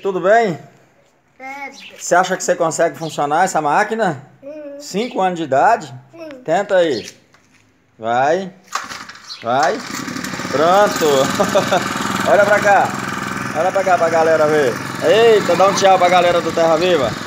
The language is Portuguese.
Tudo bem? Tudo. Você acha que você consegue funcionar essa máquina? 5 anos de idade? Tenta aí. Vai. Vai. Pronto. Olha pra cá. Olha pra cá pra galera ver. Eita, dá um tchau pra galera do Terra Viva.